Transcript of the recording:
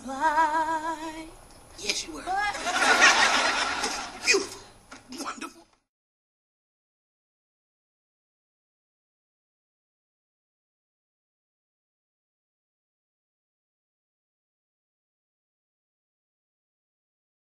was blind. Yes, you were.